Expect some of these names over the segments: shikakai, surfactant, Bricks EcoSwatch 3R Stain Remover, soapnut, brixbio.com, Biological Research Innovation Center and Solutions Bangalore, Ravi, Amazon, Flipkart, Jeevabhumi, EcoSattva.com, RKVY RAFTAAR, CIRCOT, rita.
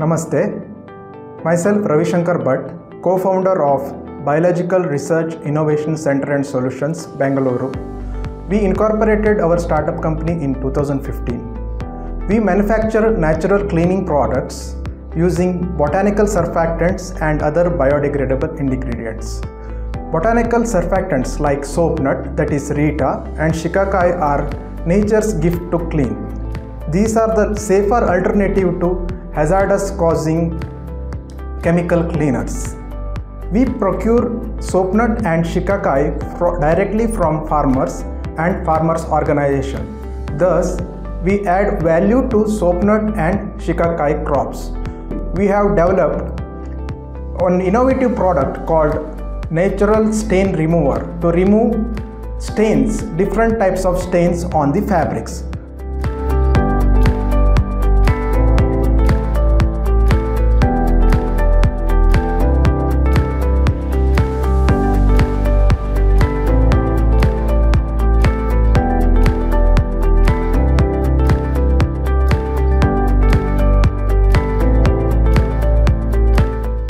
Namaste. Myself Ravi Bhatt, co-founder of Biological Research Innovation Center and Solutions Bangalore. We incorporated our startup company in 2015. We manufacture natural cleaning products using botanical surfactants and other biodegradable ingredients. Botanical surfactants like soapnut, that is rita, and shikakai are nature's gift to clean. These are the safer alternative to hazardous causing chemical cleaners. We procure soapnut and shikakai directly from farmers and farmers' organization. Thus, we add value to soapnut and shikakai crops. We have developed an innovative product called Natural Stain Remover to remove stains, different types of stains on the fabrics.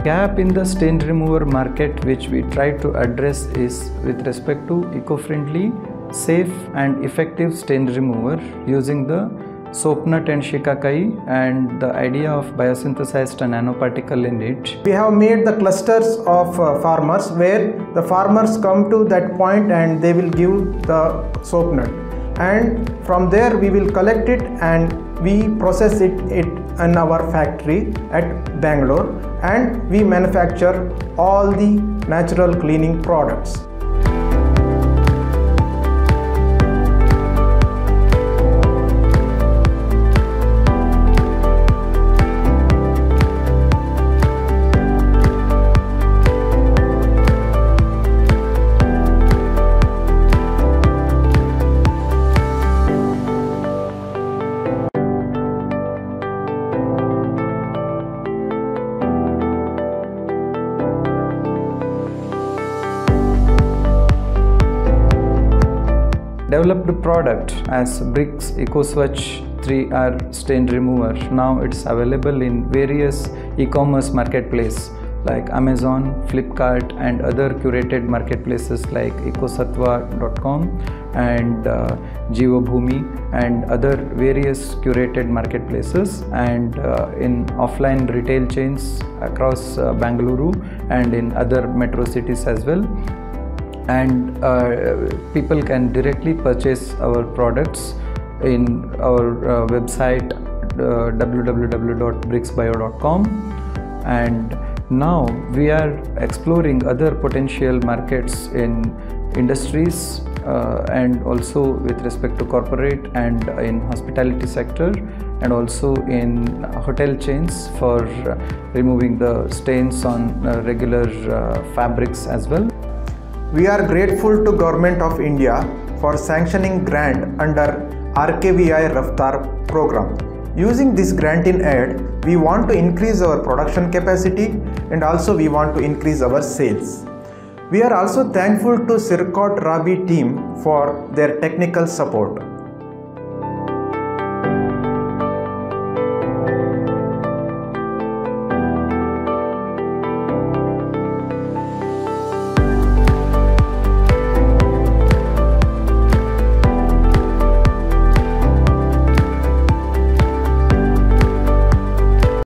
Gap in the stain remover market which we try to address is with respect to eco-friendly, safe and effective stain remover using the soapnut and shikakai and the idea of biosynthesized nanoparticle in it. We have made the clusters of farmers where the farmers come to that point and they will give the soapnut, and from there we will collect it and we process it in our factory at Bangalore, and we manufacture all the natural cleaning products. Developed product as Bricks EcoSwatch 3R Stain Remover. Now it's available in various e-commerce marketplaces like Amazon, Flipkart and other curated marketplaces like EcoSattva.com and Jeevabhumi and other various curated marketplaces, and in offline retail chains across Bangalore and in other metro cities as well. And people can directly purchase our products in our website www.brixbio.com. And now we are exploring other potential markets in industries and also with respect to corporate and in hospitality sector and also in hotel chains for removing the stains on regular fabrics as well. We are grateful to Government of India for sanctioning grant under RKVY RAFTAAR program. Using this grant in aid, we want to increase our production capacity and also we want to increase our sales. We are also thankful to CIRCOT Ravi team for their technical support.